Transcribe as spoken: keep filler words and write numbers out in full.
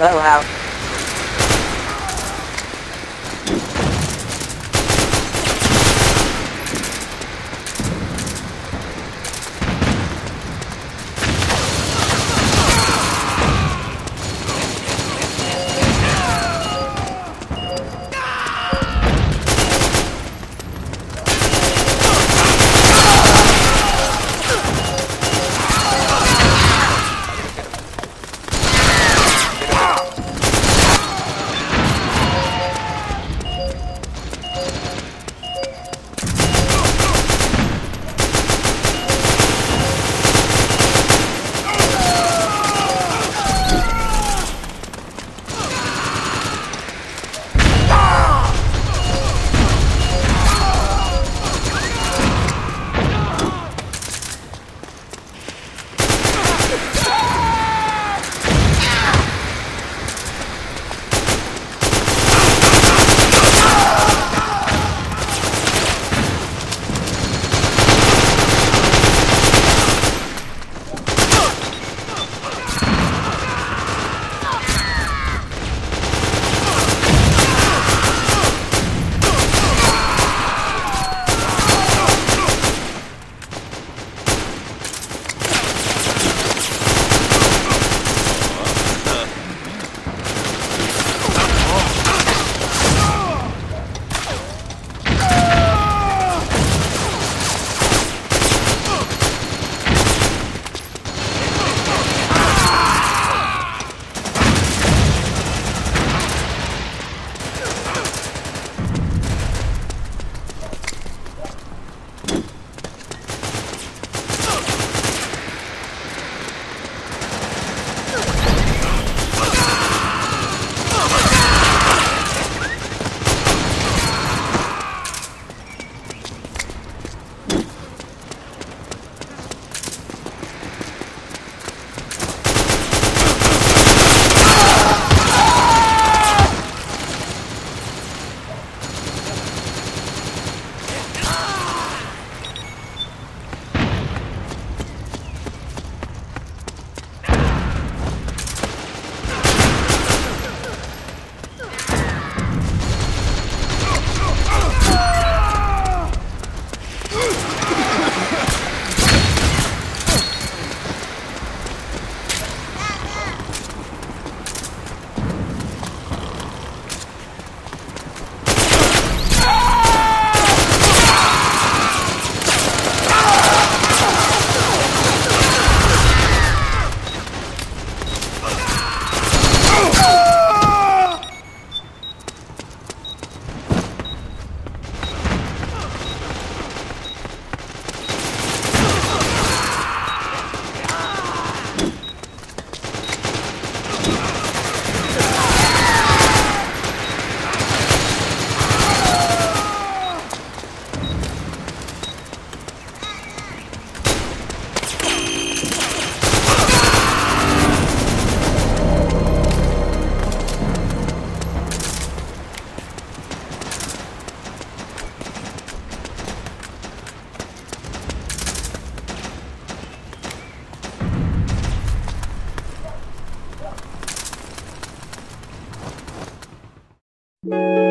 Oh wow. Music.